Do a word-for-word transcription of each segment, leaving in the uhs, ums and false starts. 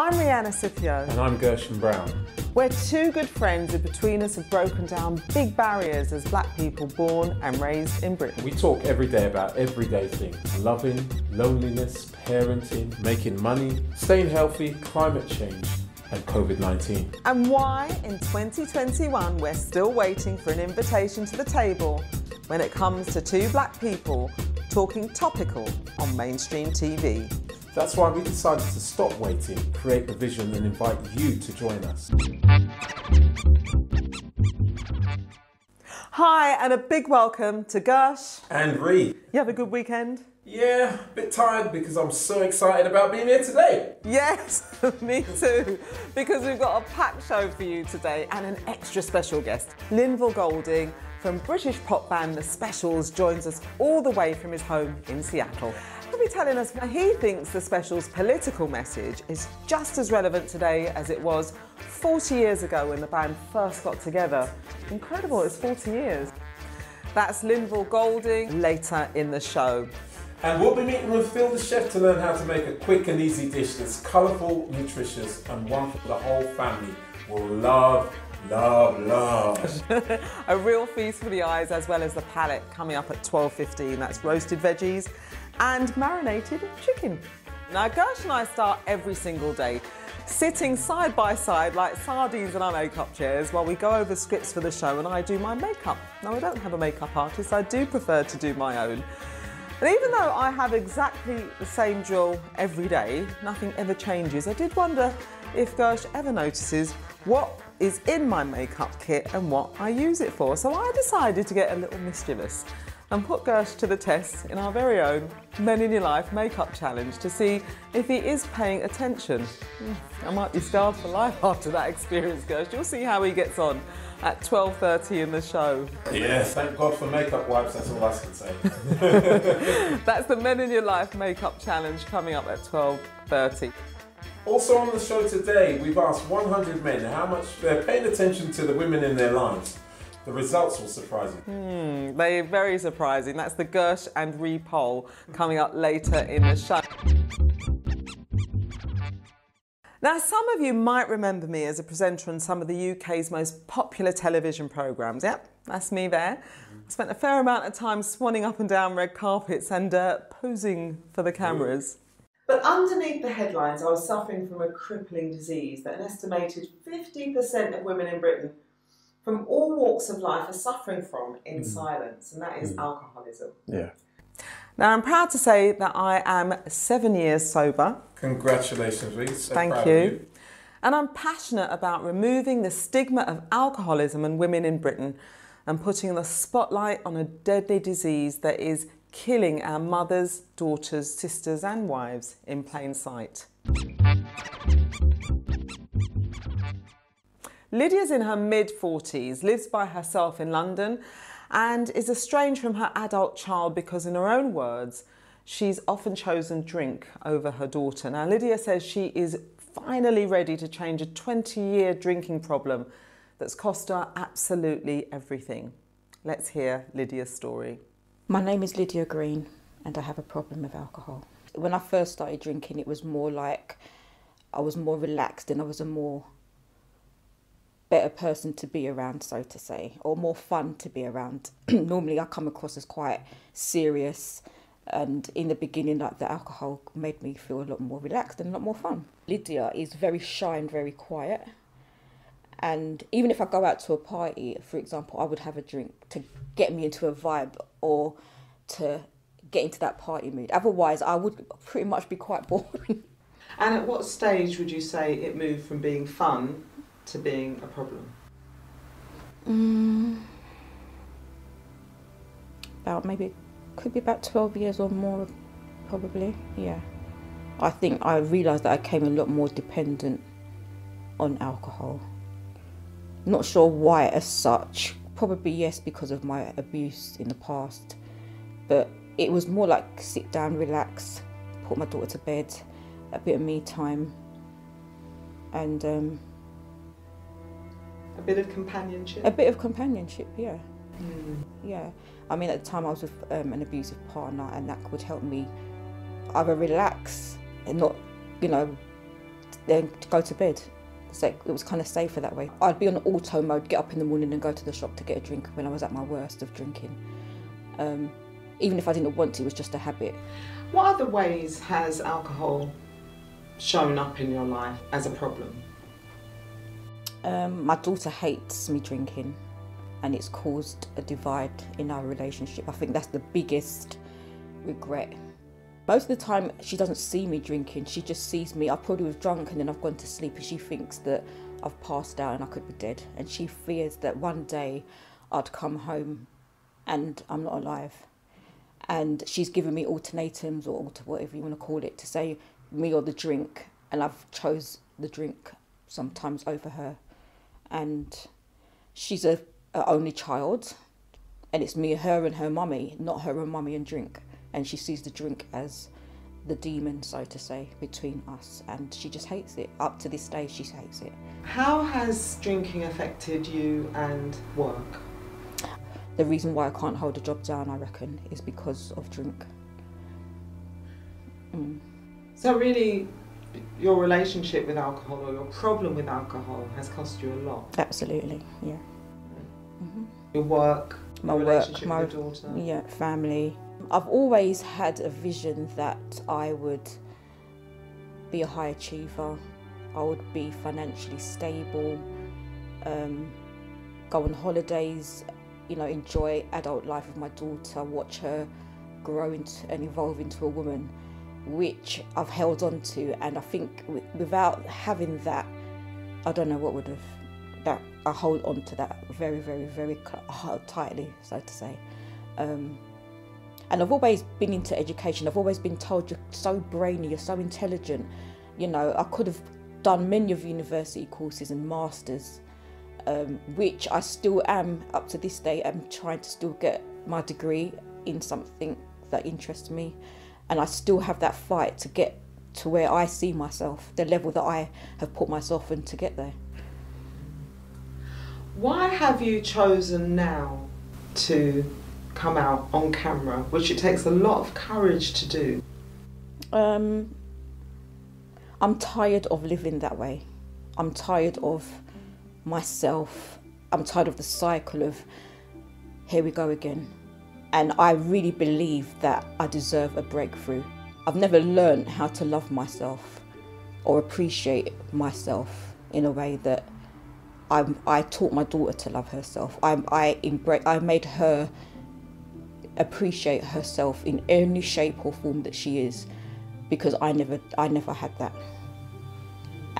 I'm Rianna Scipio. And I'm Gershom Brown. We're two good friends who between us have broken down big barriers as black people born and raised in Britain. We talk every day about everyday things. Loving, loneliness, parenting, making money, staying healthy, climate change and covid nineteen. And why in twenty twenty-one we're still waiting for an invitation to the table when it comes to two black people talking topical on mainstream T V. That's why we decided to stop waiting, create a vision and invite you to join us. Hi, and a big welcome to Gersh. And Ree. You have a good weekend? Yeah, a bit tired because I'm so excited about being here today. Yes, me too, because we've got a packed show for you today and an extra special guest. Lynval Golding from British pop band The Specials joins us all the way from his home in Seattle. He'll be telling us why he thinks The Specials' political message is just as relevant today as it was forty years ago when the band first got together. Incredible, it's forty years. That's Lynval Golding later in the show. And we'll be meeting with Phil the Chef to learn how to make a quick and easy dish that's colourful, nutritious and one for the whole family will love. Love, love. A real feast for the eyes as well as the palate coming up at twelve fifteen. That's roasted veggies and marinated chicken. Now, Gersh and I start every single day sitting side by side like sardines in our makeup chairs while we go over scripts for the show and I do my makeup. Now, I don't have a makeup artist. I do prefer to do my own. And even though I have exactly the same drill every day, nothing ever changes, I did wonder if Gersh ever notices what is in my makeup kit and what I use it for. So I decided to get a little mischievous and put Gersh to the test in our very own Men in Your Life makeup challenge to see if he is paying attention. I might be scarred for life after that experience, Gersh. You'll see how he gets on at twelve thirty in the show. Yes, thank God for makeup wipes, that's all I can say. That's the Men in Your Life makeup challenge coming up at twelve thirty. Also on the show today, we've asked one hundred men how much they're paying attention to the women in their lives. The results were surprising. Hmm, they're very surprising. That's the Gersh and Ree poll coming up later in the show. Now, some of you might remember me as a presenter on some of the U K's most popular television programmes. Yep, that's me there. I spent a fair amount of time swanning up and down red carpets and uh, posing for the cameras. Ooh. But underneath the headlines, I was suffering from a crippling disease that an estimated fifty percent of women in Britain from all walks of life are suffering from in mm. silence, and that is mm. alcoholism. Yeah. Now, I'm proud to say that I am seven years sober. Congratulations, Ree. So Thank proud you. Of you. And I'm passionate about removing the stigma of alcoholism and women in Britain and putting the spotlight on a deadly disease that is killing our mothers, daughters, sisters and wives in plain sight. Lydia's in her mid forties, lives by herself in London and is estranged from her adult child because, in her own words, she's often chosen drink over her daughter. Now, Lydia says she is finally ready to change a twenty year drinking problem that's cost her absolutely everything. Let's hear Lydia's story. My name is Lydia Green and I have a problem with alcohol. When I first started drinking, it was more like I was more relaxed and I was a more better person to be around, so to say, or more fun to be around. Normally I come across as quite serious, and in the beginning, like, the alcohol made me feel a lot more relaxed and a lot more fun. Lydia is very shy and very quiet. And even if I go out to a party, for example, I would have a drink to get me into a vibe or to get into that party mood. Otherwise, I would pretty much be quite boring. And at what stage would you say it moved from being fun to being a problem? Um, about maybe, it could be about twelve years or more, probably, yeah. I think I realised that I became a lot more dependent on alcohol. Not sure why as such, probably yes because of my abuse in the past, but it was more like sit down, relax, put my daughter to bed, a bit of me time and um, a bit of companionship. A bit of companionship, yeah. Mm. Yeah, I mean at the time I was with um, an abusive partner and that would help me either relax and not, you know, then go to bed. It's like, it was kind of safer that way. I'd be on auto mode, get up in the morning and go to the shop to get a drink when I was at my worst of drinking. Um, even if I didn't want to, it was just a habit. What other ways has alcohol shown up in your life as a problem? Um, my daughter hates me drinking, and it's caused a divide in our relationship. I think that's the biggest regret. Most of the time she doesn't see me drinking, she just sees me. I probably was drunk and then I've gone to sleep, and she thinks that I've passed out and I could be dead. And she fears that one day I'd come home and I'm not alive. And she's given me alternatives, or whatever you want to call it, to say me or the drink, and I've chose the drink sometimes over her. And she's a, a only child, and it's me, her and her mummy, not her and mummy and drink. And she sees the drink as the demon, so to say, between us, and she just hates it. Up to this day, she hates it. How has drinking affected you and work? The reason why I can't hold a job down, I reckon, is because of drink. Mm. So really, your relationship with alcohol, or your problem with alcohol, has cost you a lot? Absolutely, yeah. Mm-hmm. Your work, my your relationship work, with my, your daughter? Yeah, family. I've always had a vision that I would be a high achiever, I would be financially stable, um, go on holidays, you know, enjoy adult life with my daughter, watch her grow into and evolve into a woman, which I've held on to. And I think without having that, I don't know what would have, that I hold on to that very, very, very tightly, so to say. Um, And I've always been into education. I've always been told you're so brainy, you're so intelligent. You know, I could have done many of university courses and masters, um, which I still am up to this day. I'm trying to still get my degree in something that interests me. And I still have that fight to get to where I see myself, the level that I have put myself in to get there. Why have you chosen now to come out on camera, which it takes a lot of courage to do? Um, I'm tired of living that way. I'm tired of myself. I'm tired of the cycle of, here we go again. And I really believe that I deserve a breakthrough. I've never learned how to love myself or appreciate myself in a way that I, I taught my daughter to love herself. I, I, embrace, I made her appreciate herself in any shape or form that she is, because I never I never had that.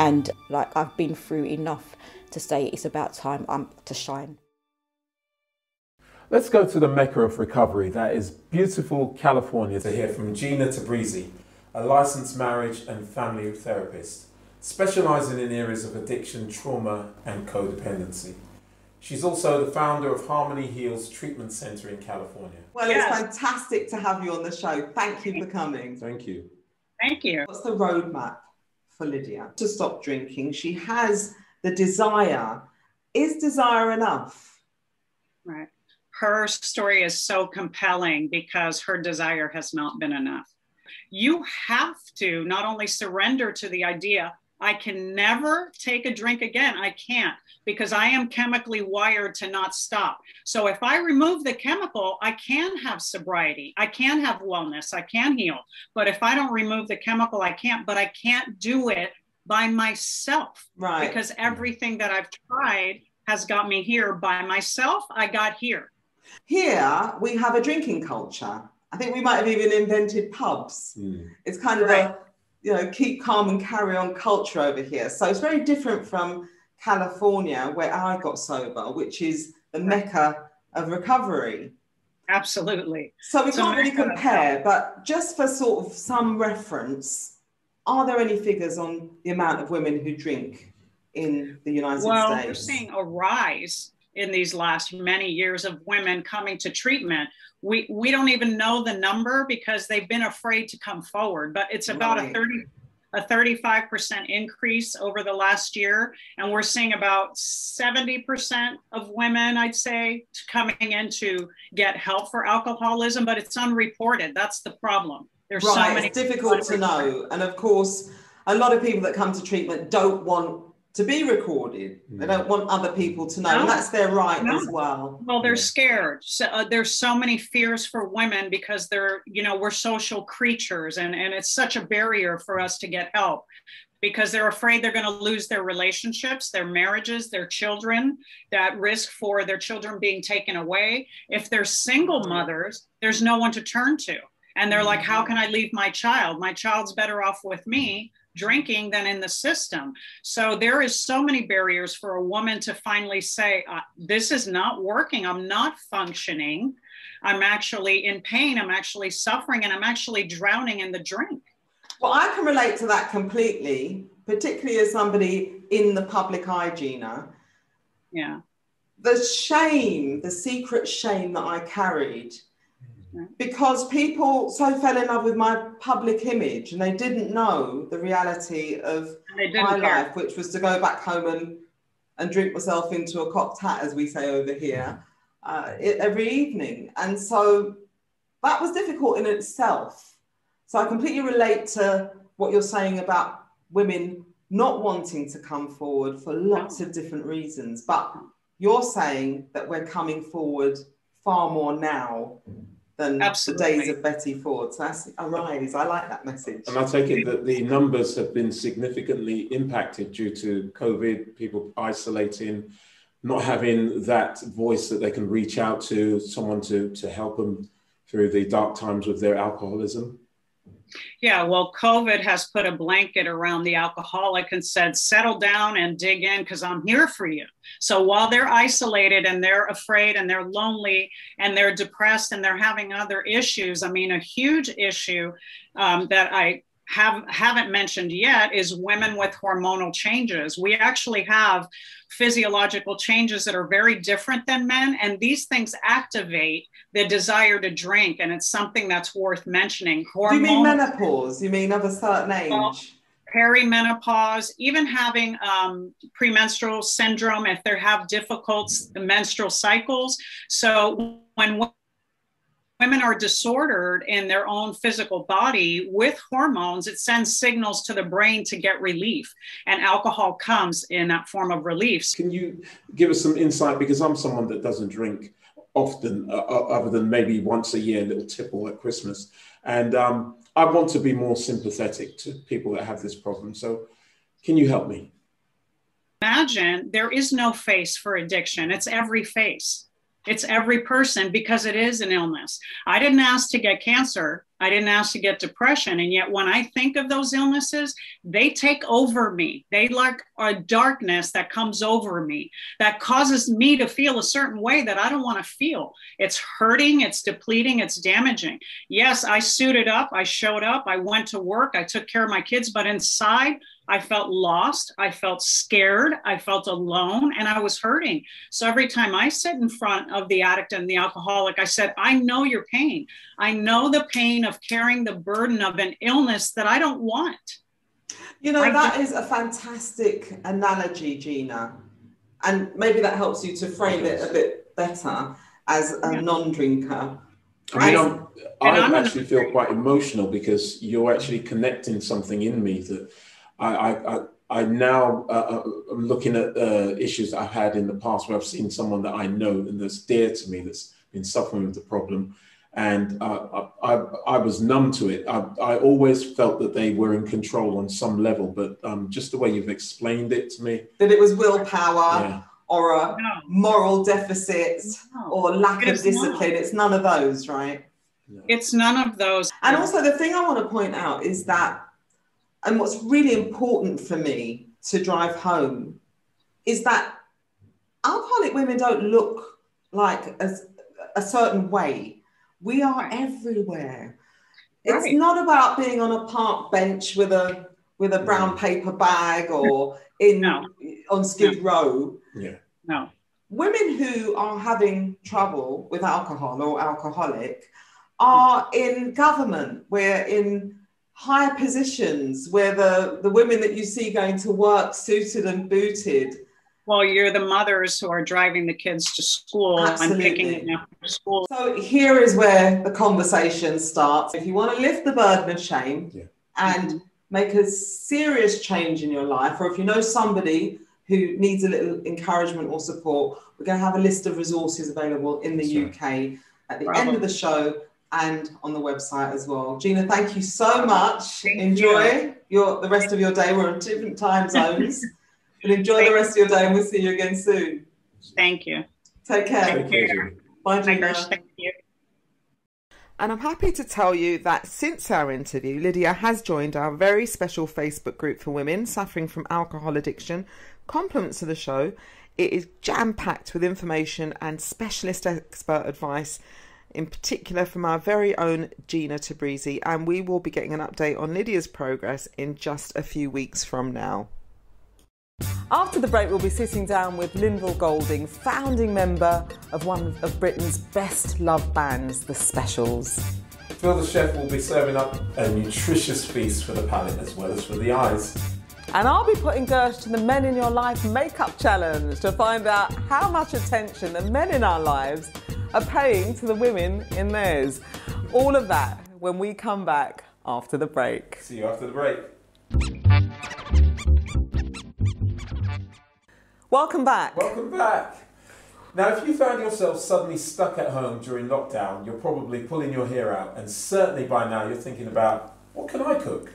And like, I've been through enough to say it's about time I'm to shine. Let's go to the Mecca of recovery, that is beautiful California, to hear from Gina Tabrizi, a licensed marriage and family therapist specializing in areas of addiction, trauma and codependency. She's also the founder of Harmony Heals Treatment Center in California. Well, yeah. It's fantastic to have you on the show. Thank you for coming. Thank you. Thank you. What's the roadmap for Lydia to stop drinking? She has the desire. Is desire enough? Right. Her story is so compelling because her desire has not been enough. You have to not only surrender to the idea, I can never take a drink again. I can't, because I am chemically wired to not stop. So if I remove the chemical, I can have sobriety. I can have wellness. I can heal. But if I don't remove the chemical, I can't. But I can't do it by myself. Right. Because everything that I've tried has got me here. By myself, I got here. Here, we have a drinking culture. I think we might have even invented pubs. Mm. It's kind of right. a... you know, keep calm and carry on culture over here. So it's very different from California, where I got sober, which is the mecca of recovery. Absolutely. So we can't really compare, but just for sort of some reference, are there any figures on the amount of women who drink in the United States? Well, we're seeing a rise in these last many years of women coming to treatment. We, we don't even know the number because they've been afraid to come forward, but it's about right. a thirty, a thirty-five percent increase over the last year. And we're seeing about seventy percent of women, I'd say, coming in to get help for alcoholism, but it's unreported. That's the problem. There's right. so many. It's difficult to know. And of course, a lot of people that come to treatment don't want to be recorded. They don't want other people to know. No. And that's their right no. as well. Well, they're scared. So, uh, there's so many fears for women because they're, you know, we're social creatures, and, and it's such a barrier for us to get help because they're afraid they're going to lose their relationships, their marriages, their children, that risk for their children being taken away. If they're single mothers, there's no one to turn to. And they're like, how can I leave my child? My child's better off with me drinking than in the system. So there is so many barriers for a woman to finally say, uh, this is not working. I'm not functioning. I'm actually in pain. I'm actually suffering, and I'm actually drowning in the drink. Well, I can relate to that completely, particularly as somebody in the public eye, Gina. Yeah. The shame, the secret shame that I carried, because people so fell in love with my public image and they didn't know the reality of my life, which was to go back home and, and drink myself into a cocked hat, as we say over here, uh, every evening. And so that was difficult in itself. So I completely relate to what you're saying about women not wanting to come forward for lots of different reasons. But you're saying that we're coming forward far more now than Absolutely. The days of Betty Ford. So that's arise. I like that message. And I take it that the numbers have been significantly impacted due to COVID, people isolating, not having that voice that they can reach out to, someone to, to help them through the dark times with their alcoholism. Yeah, well, COVID has put a blanket around the alcoholic and said, settle down and dig in because I'm here for you. So while they're isolated and they're afraid and they're lonely and they're depressed and they're having other issues, I mean, a huge issue um, that I have, haven't mentioned yet is women with hormonal changes. We actually have physiological changes that are very different than men, and these things activate the desire to drink, and it's something that's worth mentioning. Hormonal, you mean menopause? You mean of a certain age? Well, perimenopause, even having um, premenstrual syndrome if they have difficult menstrual cycles. So when women are disordered in their own physical body with hormones, it sends signals to the brain to get relief, and alcohol comes in that form of relief. Can you give us some insight? Because I'm someone that doesn't drink often, uh, other than maybe once a year, a little tipple at Christmas. And um, I want to be more sympathetic to people that have this problem. So can you help me? Imagine there is no face for addiction. It's every face. It's every person, because it is an illness. I didn't ask to get cancer. I didn't ask to get depression. And yet when I think of those illnesses, they take over me. They like a darkness that comes over me that causes me to feel a certain way that I don't want to feel. It's hurting. It's depleting. It's damaging. Yes, I suited up. I showed up. I went to work. I took care of my kids. But inside, I felt lost, I felt scared, I felt alone, and I was hurting. So every time I sit in front of the addict and the alcoholic, I said, I know your pain. I know the pain of carrying the burden of an illness that I don't want. You know, I that don't. Is a fantastic analogy, Gina. And maybe that helps you to frame it a bit better as a yeah. non-drinker. I mean, I actually feel quite emotional because you're actually connecting something in me that I, I, I now uh, am looking at uh, issues that I've had in the past where I've seen someone that I know and that's dear to me that's been suffering with the problem. And uh, I, I was numb to it. I, I always felt that they were in control on some level, but um, just the way you've explained it to me. That it was willpower yeah. or a no. moral deficit no. or lack of discipline. Not. It's none of those, right? No. It's none of those. And also the thing I want to point out is that, and what's really important for me to drive home is that alcoholic women don't look like a, a certain way. We are everywhere. Right. It's not about being on a park bench with a with a brown paper bag or in no. on Skid no. Row. Yeah. No. Women who are having trouble with alcohol or alcoholic are in government. We're in higher positions where the, the women that you see going to work suited and booted. Well, you're the mothers who are driving the kids to school. Absolutely. And picking them up from school. So here is where the conversation starts. If you want to lift the burden of shame yeah. and make a serious change in your life, or if you know somebody who needs a little encouragement or support, we're going to have a list of resources available in the That's U K right. at the Bravo. End of the show and on the website as well. Gina, thank you so much. Thank enjoy you. your the rest of your day. We're in different time zones, but enjoy thank the rest of your day, and we'll see you again soon. Thank you. Take care. Thank you. Bye, Gina. Thank you. And I'm happy to tell you that since our interview, Lydia has joined our very special Facebook group for women suffering from alcohol addiction. Compliments of the show. It is jam-packed with information and specialist expert advice, in particular from our very own Gina Tabrizi. And we will be getting an update on Lydia's progress in just a few weeks from now. After the break, we'll be sitting down with Lynval Golding, founding member of one of Britain's best loved bands, The Specials. Phil the Chef will be serving up a nutritious feast for the palate as well as for the eyes. And I'll be putting Gersh to the Men in Your Life Makeup Challenge to find out how much attention the men in our lives are paying to the women in theirs. All of that when we come back after the break. See you after the break. Welcome back. Welcome back. Now, if you found yourself suddenly stuck at home during lockdown, you're probably pulling your hair out, and certainly by now you're thinking about, what can I cook?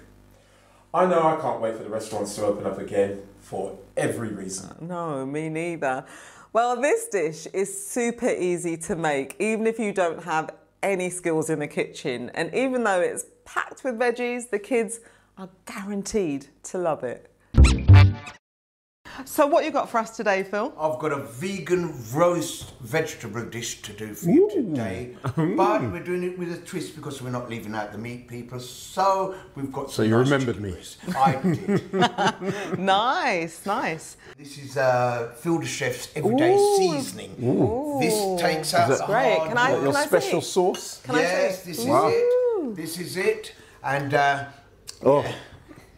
I know I can't wait for the restaurants to open up again for every reason. No, me neither. Well, this dish is super easy to make, even if you don't have any skills in the kitchen. And even though it's packed with veggies, the kids are guaranteed to love it. So what you got for us today, Phil? I've got a vegan roast vegetable dish to do for you Ooh. today, but we're doing it with a twist because we're not leaving out the meat, people. So we've got. Some so you nice remembered me. I did. Nice, nice. This is uh, Phil the Chef's everyday Ooh. seasoning. Ooh. This takes out the great. Hard can I? Is that your can special I see? sauce? Can yes, I see? this wow. is it. This is it, and uh, oh.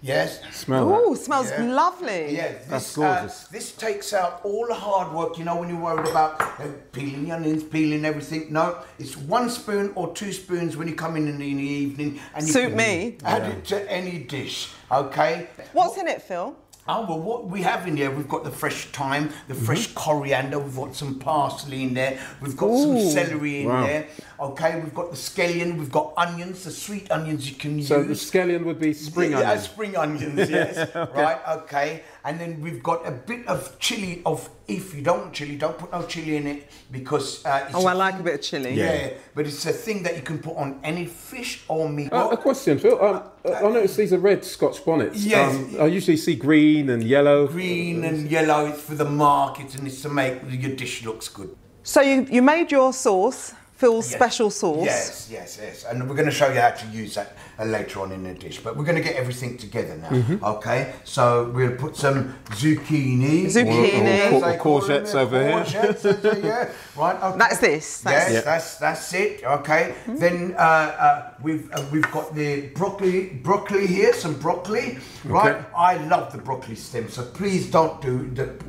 Yes. Smell Ooh, that. smells yeah. lovely. Yeah, this, that's gorgeous. Uh, this takes out all the hard work, you know, when you're worried about uh, peeling onions, peeling everything. No, it's one spoon or two spoons when you come in in the evening. And you Suit can me. Add yeah. it to any dish, okay? What's in it, Phil? Oh, well, what we have in here, we've got the fresh thyme, the fresh mm-hmm. coriander, we've got some parsley in there, we've got Ooh, some celery in wow. there, okay, we've got the scallion, we've got onions, the sweet onions you can so use. So the scallion would be spring yeah, onions? Yeah, spring onions, yes, okay. right, okay. And then we've got a bit of chilli, of if you don't want chilli, don't put no chilli in it because... Uh, it's oh, I like a bit of chilli. Yeah, yeah, but it's a thing that you can put on any fish or meat. Uh, a question, Phil. Um, I noticed these are red Scotch bonnets. Yes. Um, I usually see green and yellow. Green and yellow, it's for the market and it's to make your dish looks good. So you, you made your sauce, Phil's yes. special sauce. Yes, yes, yes. And we're going to show you how to use that uh, later on in the dish. But we're going to get everything together now, mm-hmm. okay? So we'll put some zucchini. Zucchini. Or, or, or courgettes over here. Courgettes, yeah. Right, okay. That's this. That's yes, yeah. that's, that's it, okay. Mm-hmm. Then uh, uh, we've uh, we've got the broccoli broccoli here, some broccoli, right? Okay. I love the broccoli stem, so please don't, do,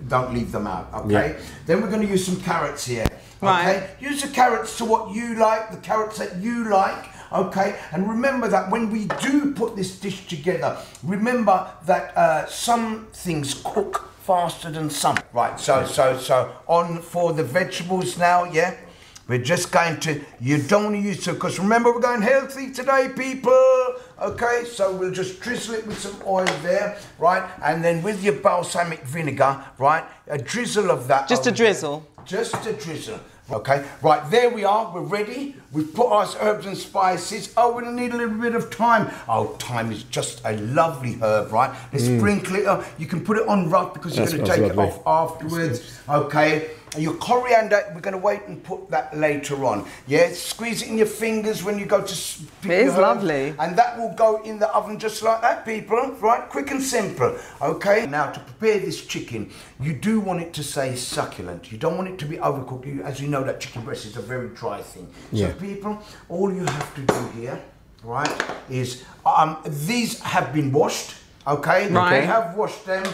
don't leave them out, okay? Yeah. Then we're going to use some carrots here. Right. Okay, use the carrots to what you like, the carrots that you like, okay? And remember that when we do put this dish together, remember that uh, some things cook faster than some. Right, so, so, so, on for the vegetables now, yeah? We're just going to, you don't want to use to, because remember we're going healthy today, people, okay? So we'll just drizzle it with some oil there, right? And then with your balsamic vinegar, right? A drizzle of that. Just a drizzle. There. Just a drizzle. Okay, right, there we are, we're ready. We've put our herbs and spices. Oh, we're gonna need a little bit of thyme. Oh, thyme is just a lovely herb, right? Let's mm. sprinkle it up. You can put it on rough because you're that gonna take lovely. it off afterwards, okay? Your coriander, we're going to wait and put that later on. Yeah, squeeze it in your fingers when you go to pick it is your lovely. Home, and that will go in the oven just like that, people. Right, quick and simple. Okay, now to prepare this chicken, you do want it to stay succulent. You don't want it to be overcooked. You, as you know, that chicken breast is a very dry thing. Yeah. So, people, all you have to do here, right, is um, these have been washed. Okay, right. We have washed them.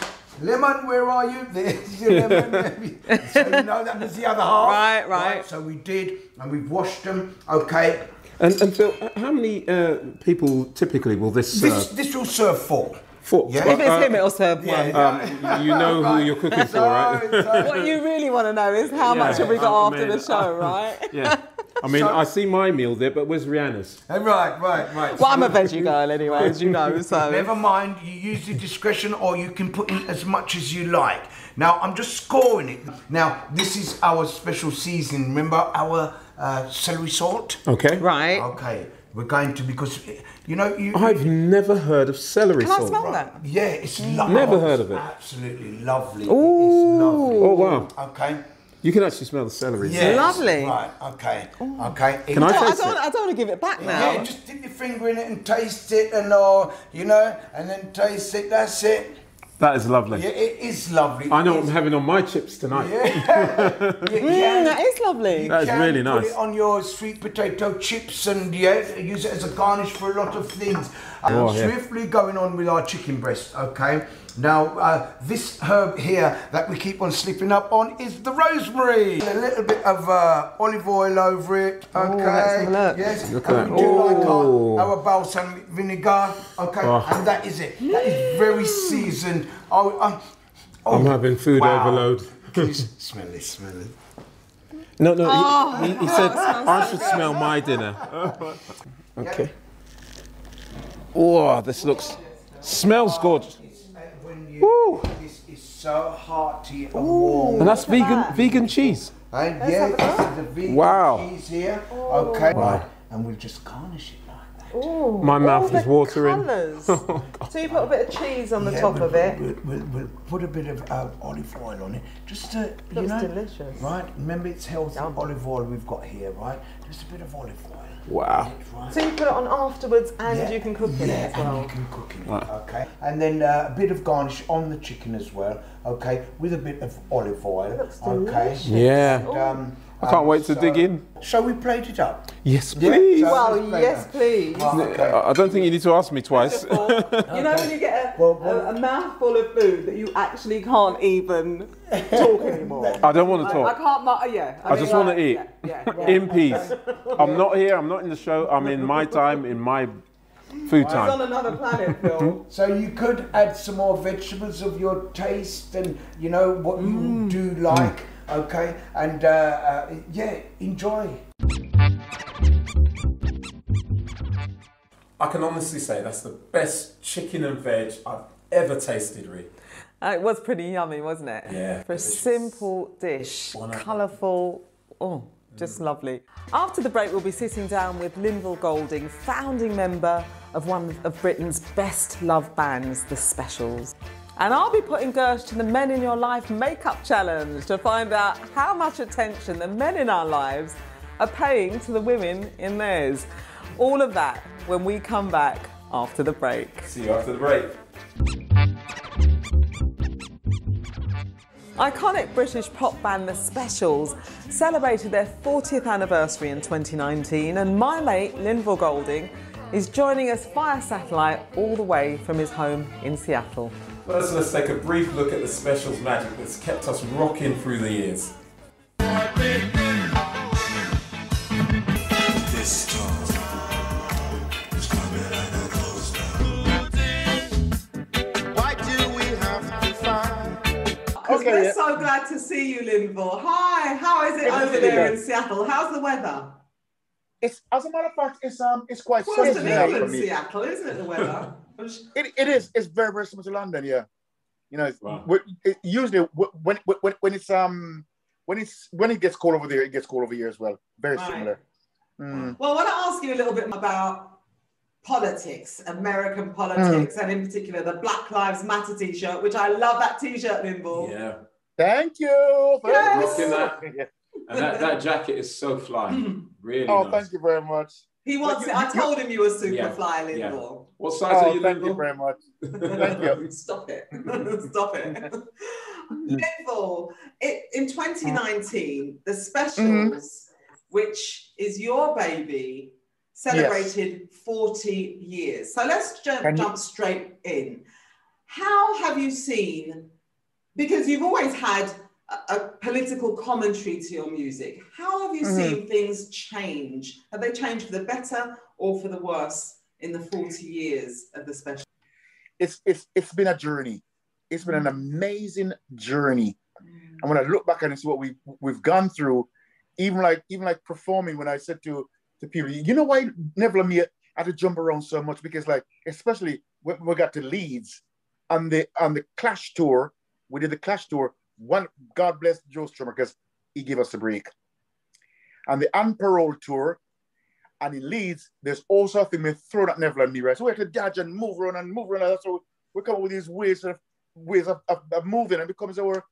Lemon, where are you? There's your lemon. So you know that was the other half. Right, right, right. So we did, and we've washed them. Okay. And, and Phil, how many uh, people typically will this serve? This, this will serve four. Four. Yeah. If it's uh, him, it'll serve yeah, one. Yeah. Um, you know right. who you're cooking for, right? So, so. What you really want to know is how yeah. much have we got oh, after man. the show, right? yeah. I mean, so, I see my meal there, but where's Rianna's? Right, right, right. Well, I'm a veggie girl anyway, as you know, so... Never mind, you use your discretion or you can put in as much as you like. Now, I'm just scoring it. Now, this is our special season. Remember our uh, celery salt? Okay. Right. Okay. We're going to, because, you know... You, I've never heard of celery salt. Can I smell that? Yeah, it's lovely. Never heard of it. Absolutely lovely. Ooh. It's lovely. Oh, wow. Okay. You can actually smell the celery. Yes. Lovely. Right, okay, Ooh. okay. It can I taste I don't, it? I don't want to give it back now. Yeah, just dip your finger in it and taste it and, uh, you know, and then taste it, that's it. That is lovely. Yeah, it is lovely. I know what I'm having on my chips tonight. Yeah, mm, that is lovely. You that is really nice. Put it on your sweet potato chips and yeah, use it as a garnish for a lot of things. I'm oh, swiftly yeah. going on with our chicken breast, okay? Now, uh, this herb here that we keep on slipping up on is the rosemary. A little bit of uh, olive oil over it, okay? Ooh, yes, Look and we do Ooh. like our, our balsamic vinegar, okay? Oh. And that is it. That is very seasoned. Oh, I'm, oh. I'm having food wow. overload. Can you smell this, smell it. No, no, oh. he, he, he said, oh, I should so smell my dinner. Okay. Oh, this looks, smells good. Woo. This is so hearty and warm. And that's vegan that. vegan cheese. And yeah, this is the vegan wow. cheese here. Ooh. Okay. Wow. And we'll just garnish it like that. Ooh. My mouth All is watering. oh, so you put a bit of cheese on the yeah, top we'll, of it. We'll, we'll, we'll put a bit of uh, olive oil on it. Just to, it you looks know. delicious. Right? Remember, it's healthy Yum. olive oil we've got here, right? Just a bit of olive oil. Wow. So you put it on afterwards and yeah, you can cook yeah, in it as well. And you can cook in it, right. okay. And then uh, a bit of garnish on the chicken as well, okay, with a bit of olive oil, that looks okay. Delicious. Yeah. And, um, I can't um, wait to so, dig in. Shall we plate it up? Yes, please. Yeah, so well, yes, please. Well, okay. I don't think you need to ask me twice. You know when you get a, well, well, a, a mouthful of food that you actually can't even talk anymore? I don't want to talk. I, I can't, not, yeah. I, I mean, just like, want to eat. Yeah, yeah, yeah. In peace. I'm not here, I'm not in the show, I'm in my time, in my... Food time. It's on another planet, Phil. So you could add some more vegetables of your taste and, you know, what you mm. do like, okay? And, uh, uh, yeah, enjoy. I can honestly say that's the best chicken and veg I've ever tasted, Rhi. Uh, it was pretty yummy, wasn't it? Yeah. For a simple dish, colourful, oh. Just lovely. After the break, we'll be sitting down with Lynval Golding, founding member of one of Britain's best loved bands, The Specials. And I'll be putting Gersh to the Men in Your Life Makeup Challenge to find out how much attention the men in our lives are paying to the women in theirs. All of that when we come back after the break. See you after the break. Iconic British pop band The Specials celebrated their fortieth anniversary in twenty nineteen, and my mate Lynval Golding is joining us via satellite all the way from his home in Seattle. First, let's take a brief look at The Specials' magic that's kept us rocking through the years. We're yeah. so glad to see you, Lynval. Hi, how is it Good over there you. in Seattle? How's the weather? It's, as a matter of fact, it's um, it's quite well, sunny in Seattle, isn't it? The weather. it, it is. It's very, very similar to London. Yeah, you know, it's, wow. it, usually when when when it's um when it's when it gets cold over there, it gets cold over here as well. Very right. similar. Mm. Well, I want to ask you a little bit about politics, American politics, mm. and in particular the Black Lives Matter t-shirt, which I love that t-shirt, Lynval. Yeah. Thank you. Yes. That. And that, that jacket is so fly. Really Oh, nice. Thank you very much. He wants you, it. I told him you were super yeah, fly, Lynval. Yeah. What size oh, are you, Lynval? Thank you very much. Thank you. Stop it. Stop it. Lynval, it, in twenty nineteen, The Specials, mm-hmm. which is your baby, celebrated yes. forty years. So let's jump, you... jump straight in. How have you seen, because you've always had a, a political commentary to your music. How have you mm-hmm. seen things change? Have they changed for the better or for the worse in the forty years of The Specials? It's, it's, it's been a journey. It's been an amazing journey. Mm. And when I look back and see what we, we've gone through, even like even like performing, when I said to, to people, you know why Neville and me had to jump around so much? Because like, especially when we got to Leeds on the, on the Clash tour, we did the Clash tour. One, God bless Joe Strummer, because he gave us a break. And the On Parole tour, and in Leeds, there's also a thing we throw at Neville and me, right? So we had to dodge and move around and move around. That's so we come up with these ways of ways of, of, of moving, and it becomes our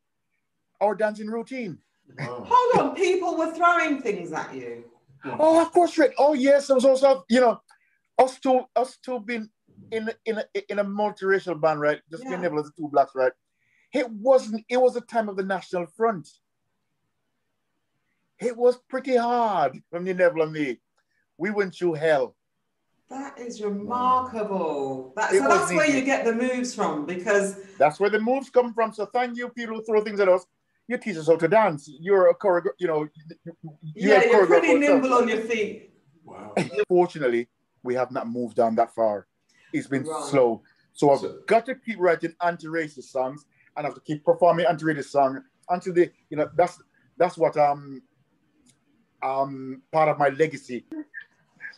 our dancing routine. Wow. Hold on, people were throwing things at you. Oh, of course, Rick. Oh, yes, there was also, you know, us two, us two being in in a, in a multiracial band, right? Just being yeah. Neville as the two blacks, right? It wasn't. It was the time of the National Front. It was pretty hard from the Neville and me. We went through hell. That is remarkable. That, so that's where you get the moves from, because... That's where the moves come from. So thank you, people who throw things at us. You teach us how to dance. You're a choreographer, you know... You yeah, you're pretty nimble on your feet. Wow. Fortunately, we have not moved down that far. It's been right. slow. So I've so, got to keep writing anti-racist songs, and I have to keep performing anti-racist songs until they... You know, that's that's what um um part of my legacy.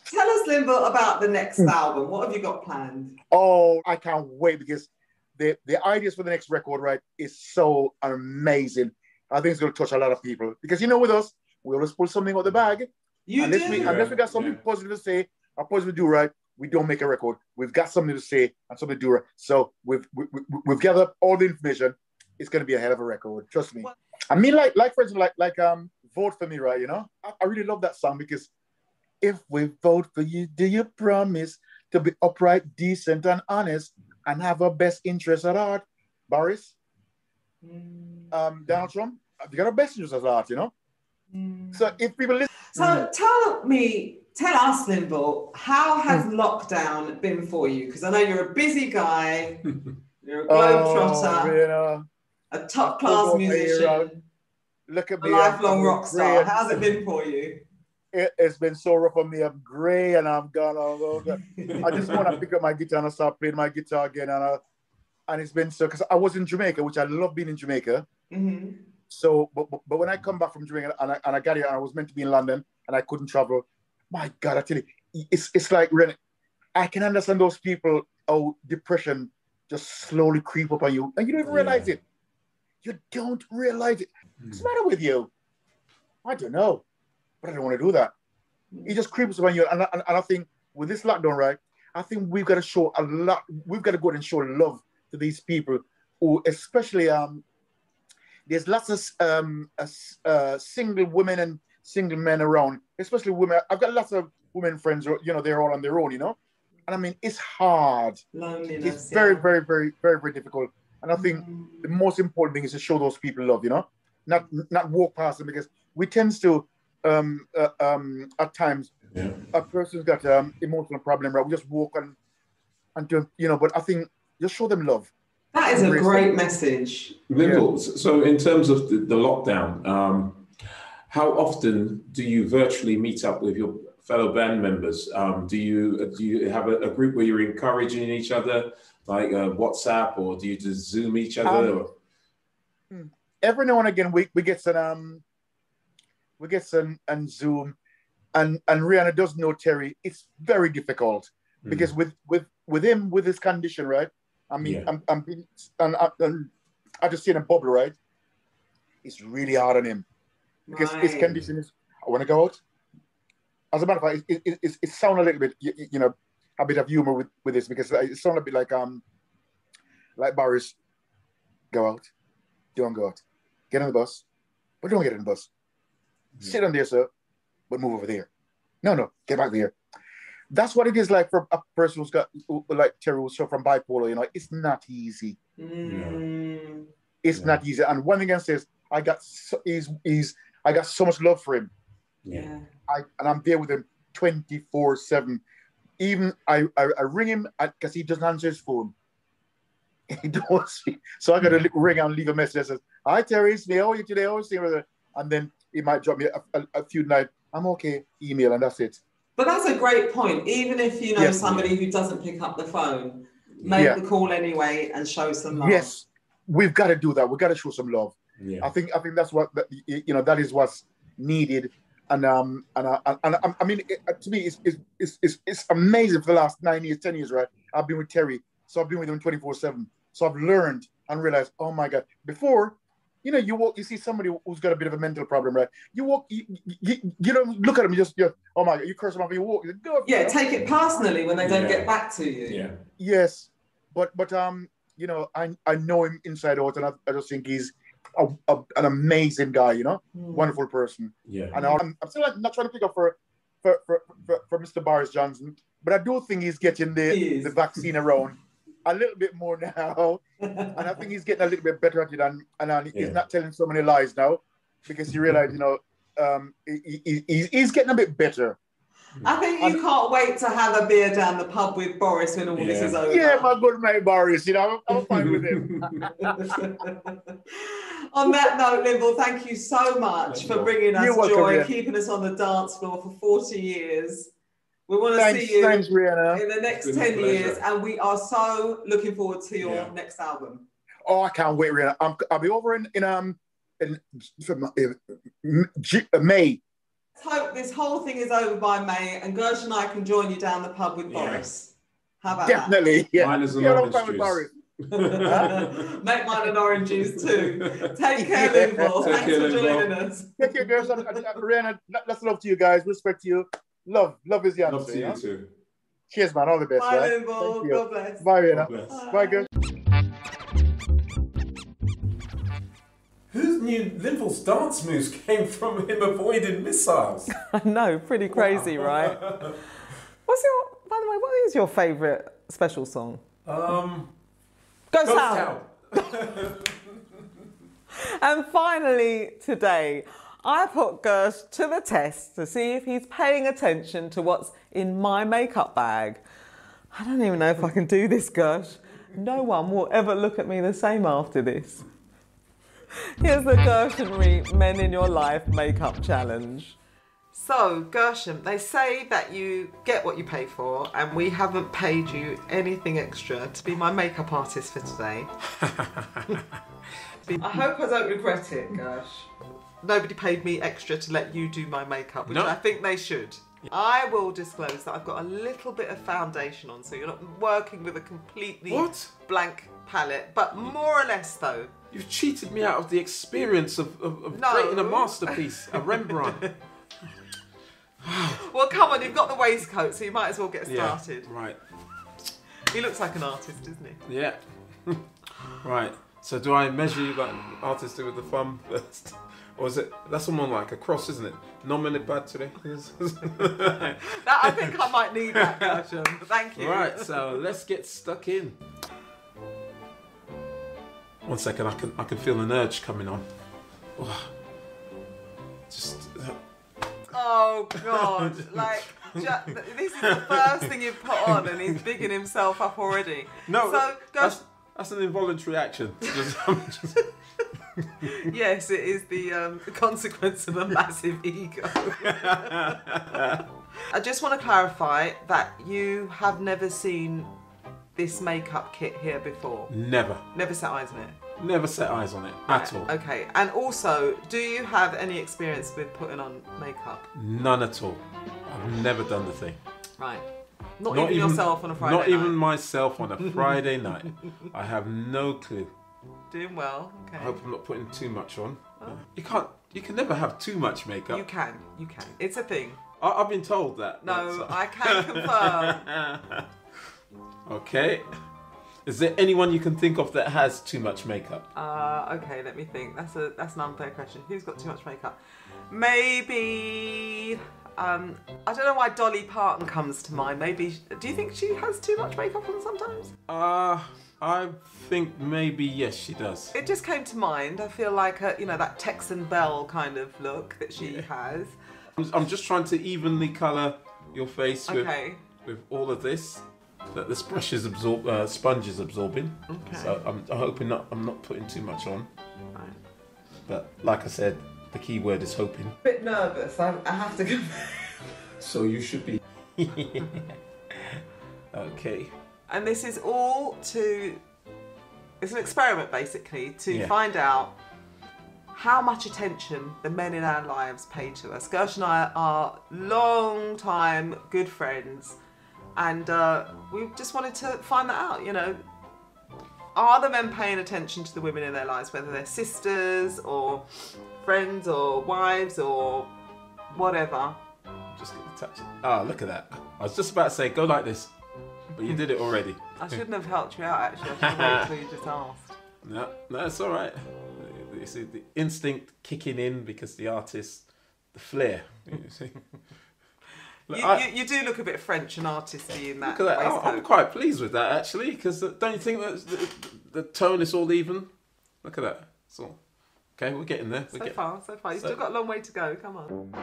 Tell us, Lynval, about the next album. What have you got planned? Oh, I can't wait, because the, the ideas for the next record, right, is so amazing. I think it's going to touch a lot of people. Because, you know, with us, we always pull something out of the bag. You unless do. We, yeah. Unless we got something yeah. positive to say, or positive to do, right, we don't make a record. We've got something to say and something to do, right. So we've, we, we've gathered up all the information. It's going to be a hell of a record. Trust me. Well, I mean, like, like for instance, like, like um, Vote For Me, right, you know? I, I really love that song, because... If we vote for you, do you promise to be upright, decent, and honest, and have our best interests at heart? Boris, mm. um, Donald Trump, you got our best interests at heart, you know? Mm. So if people listen... So tell me, tell us, Lynval, how has mm. lockdown been for you? Because I know you're a busy guy, you're a globetrotter, oh, you know, a top-class musician, hero. Look at a me, lifelong I'm rock star. Great. How's it been for you? It's been so rough on me. I'm grey and I'm gone all over. I just want to pick up my guitar and I start playing my guitar again. And I, and it's been so, because I was in Jamaica, which I love being in Jamaica. Mm-hmm. So, but, but but when I come back from Jamaica and I, and I got here, and I was meant to be in London and I couldn't travel. My God, I tell you, it's it's like, I can understand those people. Oh, depression just slowly creep up on you, and you don't even realize yeah. it. You don't realize it. Mm. What's the matter with you? I don't know. But I don't want to do that. It just creeps upon you. And, and, and I think with this lockdown, right, I think we've got to show a lot. We've got to go out and show love to these people who, especially, um, there's lots of um, uh, uh, single women and single men around, especially women. I've got lots of women friends, you know, they're all on their own, you know? And I mean, it's hard. Loneliness, it's very, yeah. very, very, very, very difficult. And I think mm. the most important thing is to show those people love, you know? Not, not walk past them, because we tend to, Um, uh, um, at times, yeah. a person's got um, emotional problem, right? We just walk and, and do, you know, but I think just show them love. That is a great message. Lynval, yeah. so in terms of the, the lockdown, um, how often do you virtually meet up with your fellow band members? Um, do you do you have a, a group where you're encouraging each other, like uh, WhatsApp, or do you just Zoom each other? Um, every now and again, we, we get some... Um, We get some and Zoom, and and Rihanna does know Terry. It's very difficult mm. because with with with him with his condition, right? I mean, yeah. I'm I'm being, and, and I just see in a bubble, right? It's really hard on him because right. his condition is. I want to go out. As a matter of fact, it it, it, it sounds a little bit, you, you know, a bit of humor with with this, because it sounds a bit like um like Boris, go out, don't go out, get on the bus, but don't get on the bus. Mm-hmm. Sit on there, sir, but move over there. No, no, get back there. That's what it is like for a person who's got, who, like Terry, who's from bipolar, you know, it's not easy. Mm-hmm. It's yeah. not easy. And one thing I says, I got so, he's, he's, I got so much love for him. Yeah. I, and I'm there with him twenty-four seven. Even I, I, I ring him because he doesn't answer his phone. He don't speak. So I got to ring and leave a message that says, "Hi, Terry, how are you today? How are you today?" And then he might drop me a, a, a few night, "I'm okay," email, and that's it. But that's a great point. Even if you know yes. somebody who doesn't pick up the phone, make yeah. the call anyway and show some love. Yes, we've got to do that. We've got to show some love. Yeah. I think I think that's what that, you know. That is what's needed. And um and I and, and, and I mean it, to me it's, it's it's it's amazing for the last nine years, ten years, right? I've been with Terry, so I've been with him twenty-four seven. So I've learned and realized, oh my God! Before, you know, you walk, you see somebody who's got a bit of a mental problem, right? You walk, you, you, you don't look at them, you just, you, oh my God, you curse them off, you walk. You go, yeah, take it personally when they don't yeah. get back to you. Yeah. Yes, but but um, you know, I I know him inside out, and I, I just think he's a, a, an amazing guy, you know, mm. wonderful person. Yeah. And I'm, I'm still not trying to pick up for for for, for, for Mister Boris Johnson, but I do think he's getting the the vaccine around a little bit more now, and I think he's getting a little bit better at it, and, and he's yeah. not telling so many lies now, because he realized, you know, um, he, he, he's, he's getting a bit better. I think you and, can't wait to have a beer down the pub with Boris when all yeah. this is over. Yeah, my good mate Boris, you know, I'm, I'm fine with him. On that note, Lynval, thank you so much for bringing us welcome, joy, yeah. keeping us on the dance floor for forty years. We want to thanks, see you thanks, Rianna. in the next ten years, and we are so looking forward to your yeah. next album. Oh, I can't wait, Rianna. I'm, I'll be over in, in um in, in May. Let's hope this whole thing is over by May, and Gersh and I can join you down the pub with yeah. Boris. How about Definitely, that? yeah. Mine is an orange juice. With Boris. Make mine an orange juice too. Take care, Lynval. Thanks care, for joining Lynval. us. Take care, Gersh. Rianna, lots of love to you guys. Respect to you. Love, love is the answer. Love to you yeah? too. Cheers, man. All the best. Bye, right? Lynval. Thank you. God bless. Bye, Rianna. God bless. Bye, Bye girl. Whose new Lynval's dance moves came from him avoiding missiles? I know, pretty crazy, wow. right? What's your? By the way, what is your favourite special song? Um, Ghost Town. And finally, today, I put Gersh to the test to see if he's paying attention to what's in my makeup bag. I don't even know if I can do this, Gersh. No one will ever look at me the same after this. Here's the Gershomry Men in Your Life Makeup Challenge. So, Gershom, they say that you get what you pay for, and we haven't paid you anything extra to be my makeup artist for today. I hope I don't regret it, Gersh. Nobody paid me extra to let you do my makeup, which no. I think they should. I will disclose that I've got a little bit of foundation on, so you're not working with a completely what? blank palette, but more or less though. You've cheated me out of the experience of, of, of no. creating a masterpiece, a Rembrandt. Well, come on, you've got the waistcoat, so you might as well get started. Yeah, right. He looks like an artist, doesn't he? Yeah. Right. So do I measure you like an artist with the thumb first? Or is it, that's someone like a cross, isn't it? Not many bad today. That, I think I might need that, Gershom. Thank you. Right, so let's get stuck in. One second, I can I can feel an urge coming on. Oh, just. Uh. Oh God! Like ju this is the first thing you've put on, and he's bigging himself up already. No, so, that's, that's an involuntary action. Just, just... Yes, it is the um, consequence of a massive ego. I just want to clarify that you have never seen this makeup kit here before. Never. Never set eyes on it? Never set eyes on it at all. Okay, and also, do you have any experience with putting on makeup? None at all. I've never done the thing. Right. Not, not even, even yourself on a Friday night? Not even myself on a Friday night. I have no clue. Doing well, okay. I hope I'm not putting too much on. Oh. You can't, you can never have too much makeup. You can, you can. It's a thing. I, I've been told that. No, that's... I can confirm. Okay. Is there anyone you can think of that has too much makeup? Uh, okay, let me think. That's a that's an unfair question. Who's got too much makeup? Maybe, um, I don't know why Dolly Parton comes to mind. Maybe, do you think she has too much makeup on sometimes? Uh, I think maybe, yes, she does. It just came to mind. I feel like, a, you know, that Texan Belle kind of look that she yeah. has. I'm just trying to evenly colour your face okay. with, with all of this. that this brush is absorb, uh, sponge is absorbing. Okay. So I'm, I'm hoping not, I'm not putting too much on. Right. But like I said, the key word is hoping. A bit nervous, I, I have to go. So you should be. Okay. And this is all to, it's an experiment basically to yeah. find out how much attention the men in our lives pay to us. Gersh and I are long time good friends, and uh, we just wanted to find that out, you know. Are the men paying attention to the women in their lives, whether they're sisters or friends or wives or whatever? Just get the touch. Ah, oh, look at that. I was just about to say, go like this, but you did it already. I shouldn't have helped you out, actually. I should have waited until you just asked. No, no, it's all right. You see the instinct kicking in because the artist, the flair. You see. Look, you, I, you, you do look a bit French and artisty in that. Look at that. I, I'm quite pleased with that actually, because don't you think that the, the tone is all even? Look at that. It's all okay. We're getting there. We're so getting, far, so far. You've so, still got a long way to go. Come on.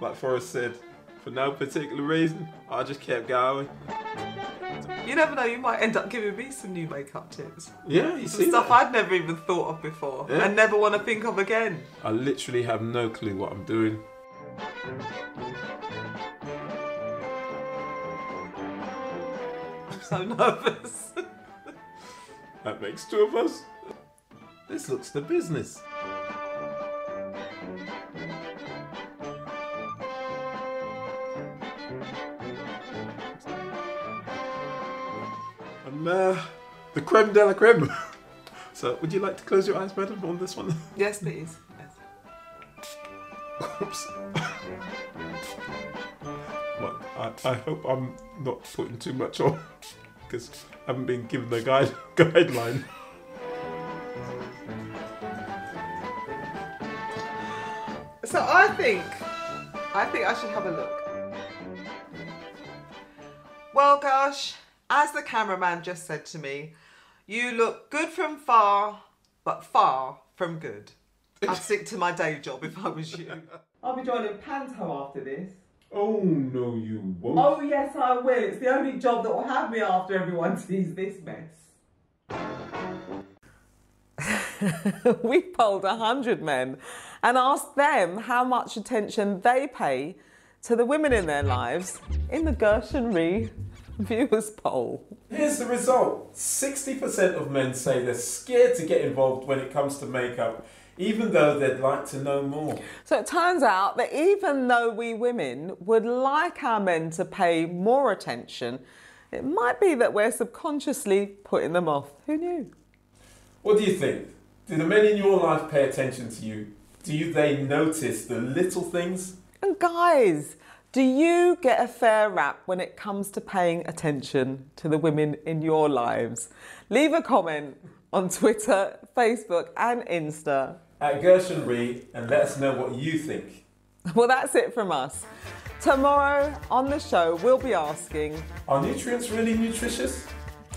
Like Forrest said, for no particular reason, I just kept going. You never know, you might end up giving me some new makeup tips. Yeah, you see stuff that I'd never even thought of before yeah. and never want to think of again. I literally have no clue what I'm doing. I'm so nervous. That makes two of us. This looks the business. Uh, the creme de la creme. So, would you like to close your eyes, madam, on this one? Yes, please. Yes. Oops. Well, I, I hope I'm not putting too much on, because I haven't been given the guide guideline. So I think, I think I should have a look. Well, gosh. As the cameraman just said to me, you look good from far, but far from good. I'd stick to my day job if I was you. I'll be joining Panto after this. Oh, no, you won't. Oh, yes, I will. It's the only job that will have me after everyone sees this mess. We polled a hundred men and asked them how much attention they pay to the women in their lives in the Gershom Brown viewers poll. Here's the result. sixty percent of men say they're scared to get involved when it comes to makeup, even though they'd like to know more. So it turns out that even though we women would like our men to pay more attention, it might be that we're subconsciously putting them off. Who knew? What do you think? Do the men in your life pay attention to you? Do they notice the little things? And guys, do you get a fair rap when it comes to paying attention to the women in your lives? Leave a comment on Twitter, Facebook and Insta. At Gershom Brown, and let us know what you think. Well, that's it from us. Tomorrow on the show, we'll be asking, are nutrients really nutritious?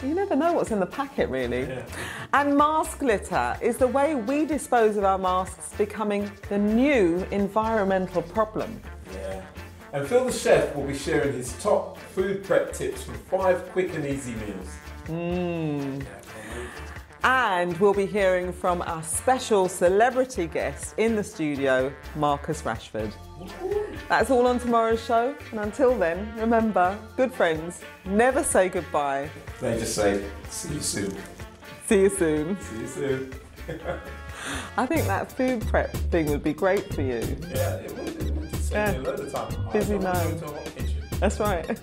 You never know what's in the packet, really. Yeah. And mask litter is the way we dispose of our masks becoming the new environmental problem. Yeah. And Phil the Chef will be sharing his top food prep tips for five quick and easy meals. Mm. And we'll be hearing from our special celebrity guest in the studio, Marcus Rashford. That's all on tomorrow's show. And until then, remember, good friends never say goodbye. They just say, see you soon. See you soon. See you soon. I think that food prep thing would be great for you. Yeah, it would. Yeah. Busy now. That's right.